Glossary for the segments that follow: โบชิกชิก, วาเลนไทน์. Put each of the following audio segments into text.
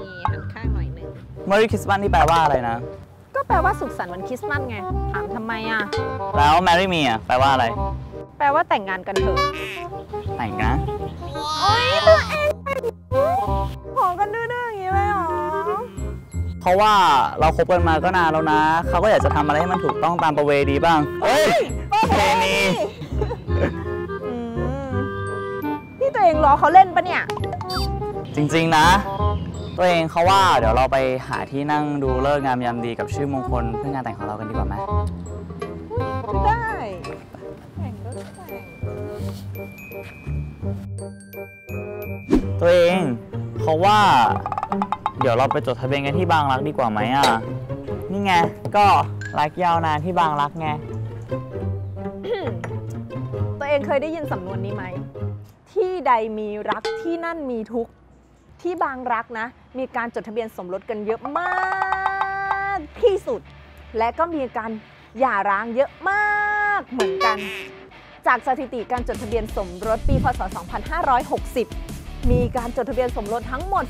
นี่หันข้างหน่อยหนึ่ง Merry Christmas นี่แปลว่าอะไรนะก็แปลว่าสุขสันต์วันคริสต์มาสไงถามทำไมอ่ะแล้ว Marry Me อ่ะแปลว่าอะไรแปลว่าแต่งงานกันเถอะแต่งนะโอ๊ยตัวเองขอกันดื้อๆอย่างนี้เลยหรอเพราะว่าเราคบกันมาก็นานแล้วนะเขาก็อยากจะทำอะไรให้มันถูกต้องตามประเวณีบ้างเฮ้ยเพลงนี้นี่ตัวเองรอเขาเล่นปะเนี่ยจริงๆนะตัวเองเขาว่าเดี๋ยวเราไปหาที่นั่งดูเลิกงามยามดีกับชื่อมงคลเพื่องานแต่งของเรากันดีกว่าไหมได้แต่งก็แต่งตัวเองเขาว่าเดี๋ยวเราไปจดทะเบียนกันที่บางรักดีกว่าไหมอ่ะนี่ไงก็รักยาวนานที่บางรักไงตัวเองเคยได้ยินสำนวนนี้ไหมที่ใดมีรักที่นั่นมีทุกข์ที่บางรักนะมีการจดทะเบียนสมรสกันเยอะมากที่สุดและก็มีการหย่าร้างเยอะมากเหมือนกันจากสถิติการจดทะเบียนสมรสปีพ.ศ. 2560มีการจดทะเบียนสมรสทั้งหมด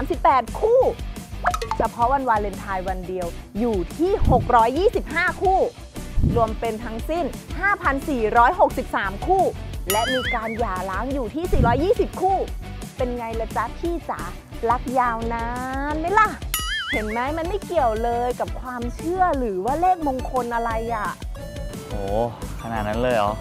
4,838 คู่เฉพาะวันวาเลนไทน์วันเดียวอยู่ที่625คู่รวมเป็นทั้งสิ้น 5,463 คู่และมีการหย่าร้างอยู่ที่420คู่เป็นไงล่ะจ๊ะพี่จ๋ารักยาวนานไหมล่ะเห็นไหมมันไม่เกี่ยวเลยกับความเชื่อหรือว่าเลขมงคลอะไรอ่ะโอ้ขนาดนั้นเลยเหรอ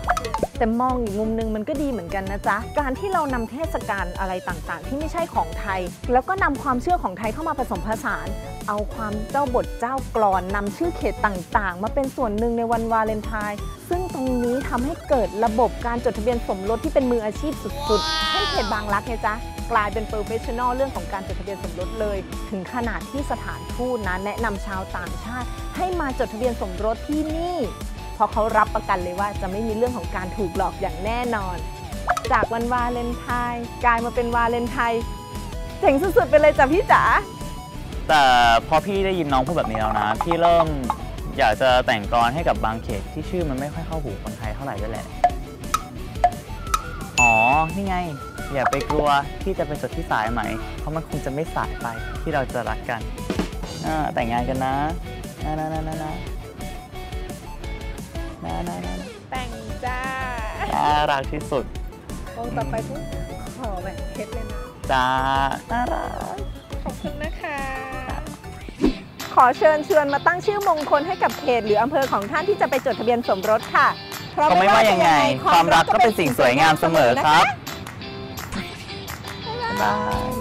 แต่มองอีกมุมนึงมันก็ดีเหมือนกันนะจ๊ะการที่เรานำเทศกาลอะไรต่างๆที่ไม่ใช่ของไทยแล้วก็นำความเชื่อของไทยเข้ามาผสมผสานเอาความเจ้าบทเจ้ากลอนนำชื่อเขตต่างๆมาเป็นส่วนหนึ่งในวันวาเลนไทน์ซึ่งตรงนี้ทำให้เกิดระบบการจดทะเบียนสมรสที่เป็นมืออาชีพสุดๆเช่นเขตบางรักไงจ๊ะกลายเป็น professional เรื่องของการจดทะเบียนสมรสเลยถึงขนาดที่สถานทูตนะแนะนำชาวต่างชาติให้มาจดทะเบียนสมรสที่นี่เพราะเขารับประกันเลยว่าจะไม่มีเรื่องของการถูกหลอกอย่างแน่นอนจากวันวาเลนไทน์กลายมาเป็นวาเลนไทน์เจ๋งสุดๆไปเลยจ้ะพี่จ๋าแต่พอพี่ได้ยินน้องพูดแบบนี้แล้วนะพี่เริ่มอยากจะแต่งกลอนให้กับบางเขตที่ชื่อมันไม่ค่อยเข้าหูคนไทยเท่าไหร่ด้วยแหละอ๋อนี่ไงอย่าไปกลัวที่จะเป็นจดที่สายไหมเพราะมันคงจะไม่สายไปที่เราจะรักกันแต่งงานกันนะแต่งจ้าน่ารักที่สุดวงต่อไปทุกขอแบบเพชรเลยนะจ้าน่ารักขอบคุณนะคะขอเชิญชวนมาตั้งชื่อมงคลให้กับเขตหรืออำเภอของท่านที่จะไปจดทะเบียนสมรสค่ะเพราะไม่ว่ายังไงความรักก็เป็นสิ่งสวยงามเสมอครับบ๊ายบาย